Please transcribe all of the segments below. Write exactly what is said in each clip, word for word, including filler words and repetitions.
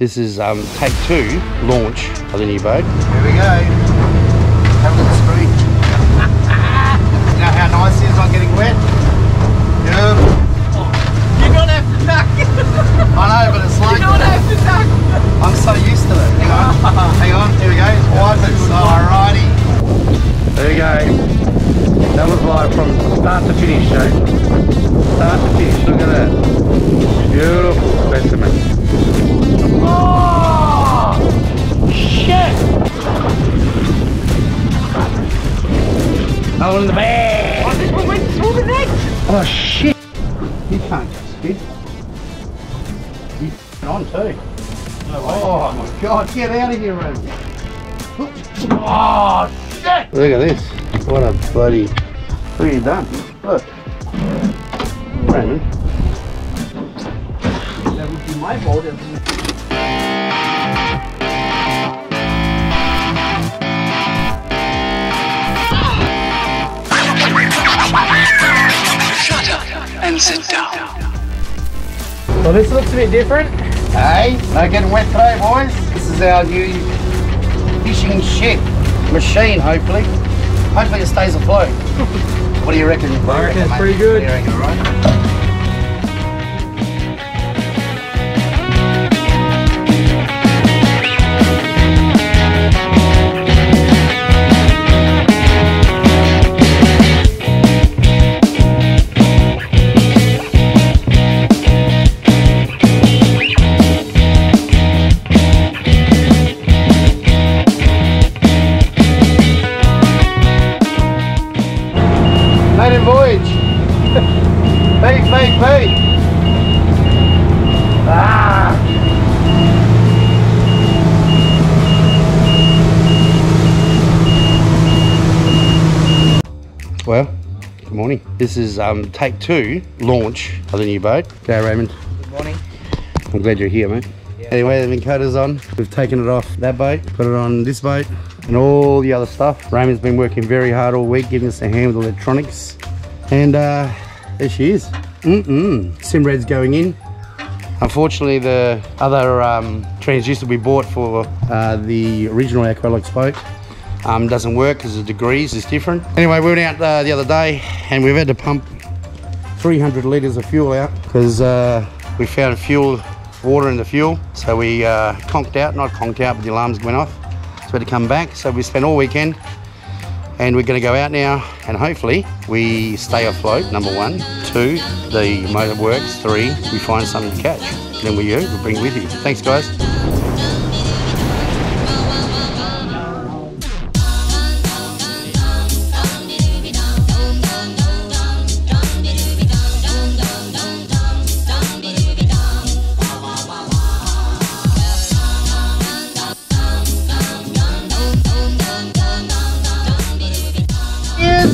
This is um, take two launch of the new boat. Here we go. Have a look at the screen. You know how nice it is not getting wet? Yeah. Oh, you don't have to duck. I know, but it's like you don't have to duck. I'm so used to it. Hang on. Hang on. Here we go. Wipe it. Alrighty. There we go. That was live from start to finish, Jake. Start to finish, look at that. Beautiful specimen. Oh! Shit! Oh, in the bag! Oh, this one went through the net! Oh, shit! You can't just spit. You're on too. No way. Oh, my God, get out of here, man. Oh, shit! Look at this. What a bloody... What have you done? Look. Brandon. That would be my boat. Shut up and sit down. Well, this looks a bit different. Hey, no getting wet today, boys. This is our new fishing ship machine, hopefully. Hopefully it stays afloat. What do you reckon? I reckon it's pretty good. What do you reckon, voyage. Bait, bait, bait. Ah. Well, good morning. This is um, take two launch of the new boat. G'day, Raymond. Good morning. I'm glad you're here, mate. Yeah, anyway, the Vincoat's on. We've taken it off that boat, put it on this boat, and all the other stuff. Raymond's been working very hard all week, giving us a hand with electronics. And uh, there she is. Mm-mm. Simrad's going in. Unfortunately, the other um, transducer we bought for uh, the original Aqualux boat um, doesn't work because the degrees is different. Anyway, we went out uh, the other day and we've had to pump three hundred litres of fuel out because uh, we found fuel, water in the fuel. So we uh, conked out, not conked out, but the alarms went off. So we had to come back. So we spent all weekend. And we're going to go out now and hopefully we stay afloat, number one. Two, the motor works. Three, we find something to catch. Then we, you, we'll bring with you. Thanks, guys.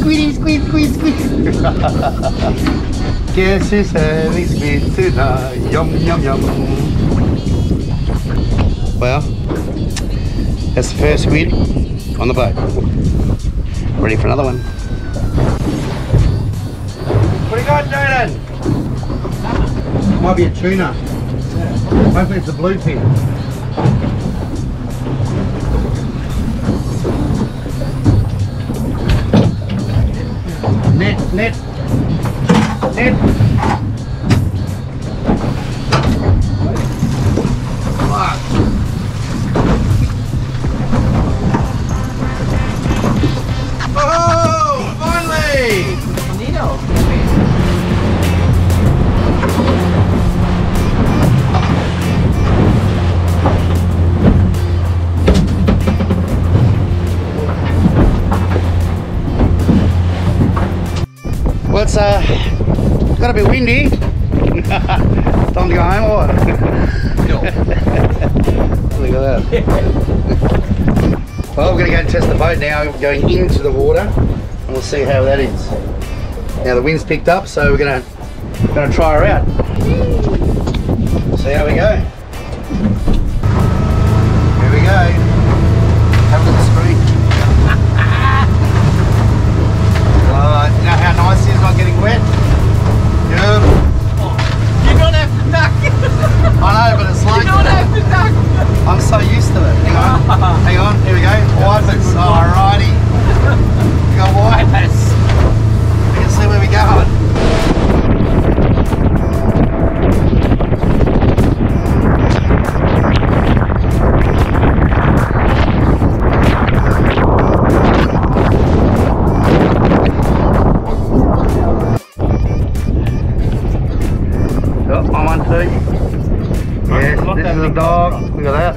Squid, squid, squid. Guess who's having squid tonight? Yum, yum, yum. Well, that's the first squid on the boat. Ready for another one. What do you got, Jaden? Might be a tuna. Hopefully it's a bluefin. Net, net, net. Oh, finally! Nino. Well, it's uh, got a bit windy. Time to go home or what? No. Look at that. Yeah. Well, we're going to go and test the boat now. We're going into the water and we'll see how that is. Now the wind's picked up, so we're going to going to try her out. See how we go. Here we go. Have a look at the screen. You know how nice it is not getting wet? Yeah. Oh, you don't have to duck. I know, but it's like... You don't have to duck. dog. Look at that.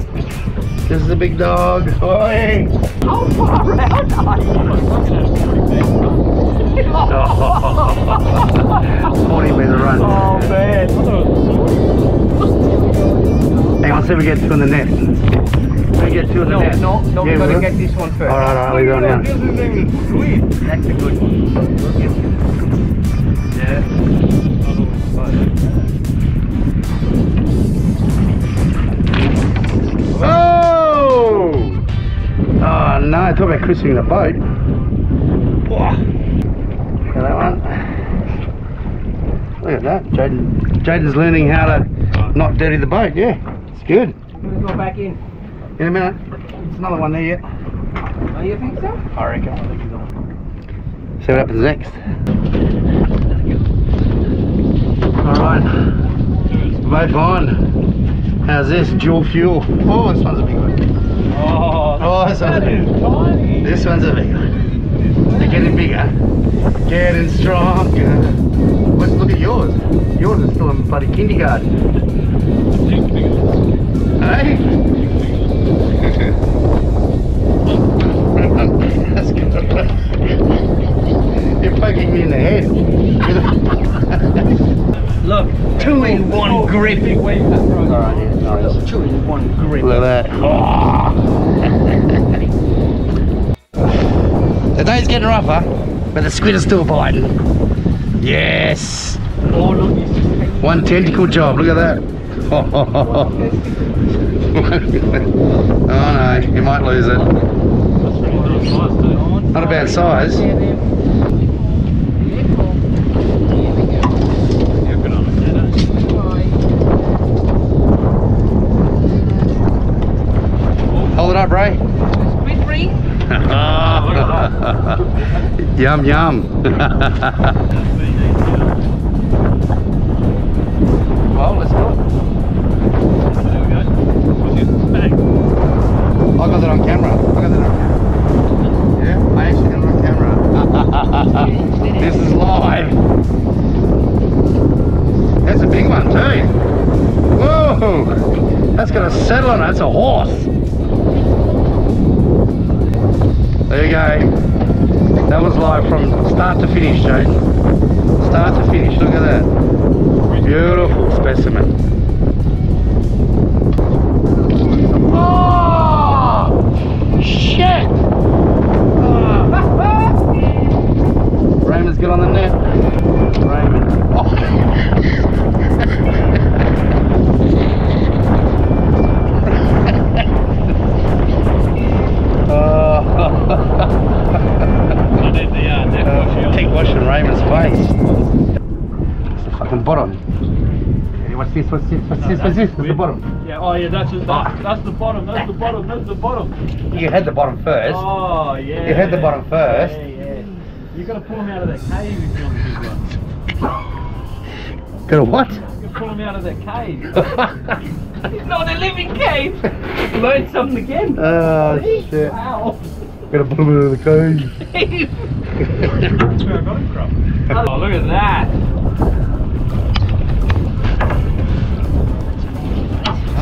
This is a big dog. Oi! How far out are you? forty meter run. Oh man. Hey, let's see if we get two in the net. We get two in the no, net. No, no, yeah, we gotta get this one first. Alright, alright, we're going down. That's a good one. Yeah. Oh! Oh no, I thought about christening the boat. Look at that one. Look at that. Jaden, Jaden's learning how to not dirty the boat, yeah. It's good. I'm gonna go back in. In a minute, there's another one there yet. Oh, you think so? I reckon. I think he's on. See what happens next. Alright, both on. How's this? Dual fuel. Oh, this one's a big one. Oh, oh this one's a big one. Tiny. This one's a big one. They're getting bigger. Getting stronger. Let's look at yours. Yours is still in bloody kindergarten. Hey? That's good. You're poking me in the head. Look, two in one oh, grip. Alright, yeah, nice. Two in one grip. Look at that. Oh. The day's getting rougher, but the squid is still biting. Yes. Oh, look. One tentacle job. Look at that. Oh, oh, oh, oh. Oh no, you might lose it. Not a bad size. Hold it up, Ray. Squid ring. Yum, yum. Well, let's go. I got that on camera. I got that on camera. Yeah, I actually got it on camera. This is live. That's a big one too. Whoa! That's got a saddle on it. That's a horse. There you go. That was live from start to finish, Jaden. Start to finish. Look at that. Beautiful specimen. Shit! Oh. Raymond's good on the net. Raymond. Oh. I need the uh, net wash on. Keep washing Raymond's face. It's the fucking bottom. What's this? What's this? What's no, this? What's this? That's the bottom. Oh yeah, that's, just, that's that's the bottom. That's the bottom. That's the bottom. You had the bottom first. Oh yeah. You had the bottom first. Yeah, yeah. You gotta pull him out of that cave if you want to do one. Gotta what? You gotta pull him out of that cave. It's not a living cave. Learn something again. Oh shit. Wow. Gotta pull him out of the cave. That's where I got him from. Oh look at that.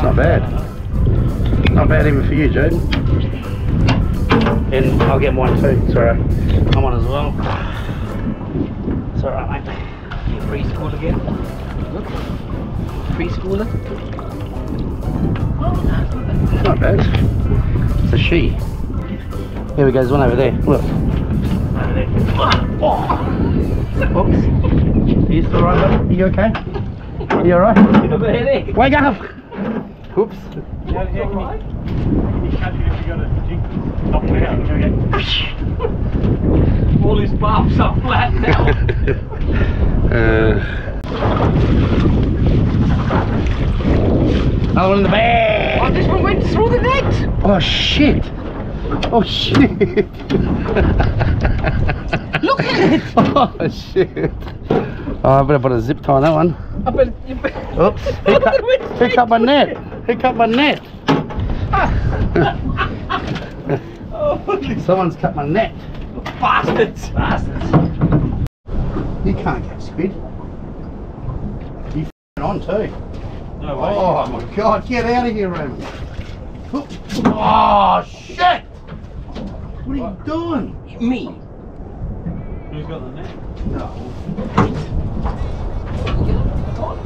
Not bad. Not bad even for you, Jaden. And I'll get mine too. It's alright. I'm on as well. It's alright, mate. You preschool again. Look. Preschooler. It's not bad. It's a she. There we go, there's one over there. Look. Over there. Oh. Oops. Are you still alright, buddy? Are you okay? Are you alright? You have a headache. Wake up! Oops. Yeah, yeah, right. All his barbs are flat now. Another uh, one in the bag. Oh, this one went through the net. Oh shit. Oh shit. Look at it. Oh shit. Oh, I better put a zip tie on that one. I bet you bet. Oops. Who cut, who cut my net? Who cut my net? Someone's cut my net. Bastards! Bastards! You can't catch squid. You f***ing on too. No way. Oh my God, get out of here, Raymond. Oh shit! What are you what? doing? Hit me. Who's got the net? No.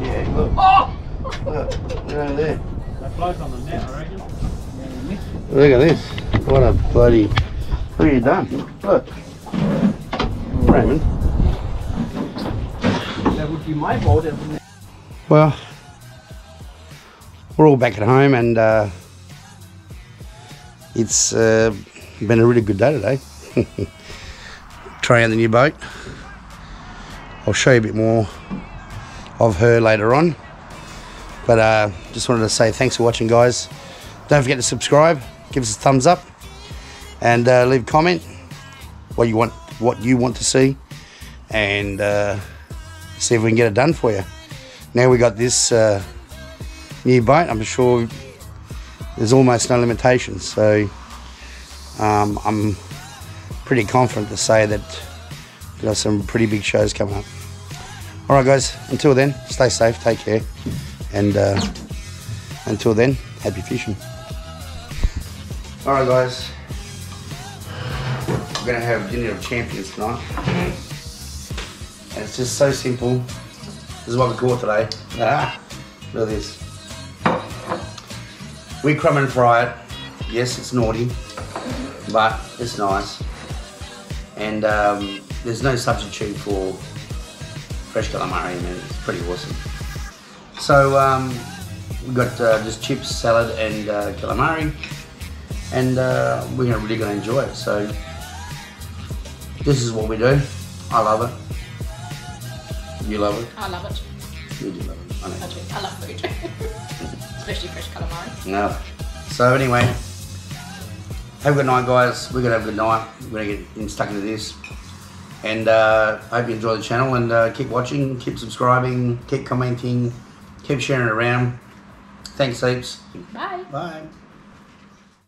Yeah, look. Oh! Look, right there. That bloke's on the net, I reckon. Look at this. What a bloody... What have you done? Look. Raymond. That would be my boat. Well, we're all back at home and uh, it's uh, been a really good day today. Trying out the new boat. I'll show you a bit more of her later on. But uh, just wanted to say thanks for watching, guys. Don't forget to subscribe, give us a thumbs up, and uh, leave a comment what you want, what you want to see, and uh, see if we can get it done for you. Now we got this uh, new boat. I'm sure there's almost no limitations, so um, I'm pretty confident to say that we've got some pretty big shows coming up. All right, guys. Until then, stay safe, take care, and uh, until then, happy fishing. All right, guys. We're gonna have dinner of champions tonight, and it's just so simple. This is what we caught today. Ah, look at this. We crumb and fry it. Yes, it's naughty, but it's nice. And um, there's no substitute for fresh calamari, man. It's pretty awesome. So um, we got uh, just chips, salad, and uh, calamari, and uh, we're really gonna enjoy it. So. This is what we do. I love it. You love it? I love it. You do love it. I know. I do. I love food. Especially fresh calamari. No. So anyway, have a good night, guys. We're going to have a good night. We're going to get stuck into this. And uh, I hope you enjoy the channel and uh, keep watching, keep subscribing, keep commenting, keep sharing it around. Thanks heaps. Bye. Bye.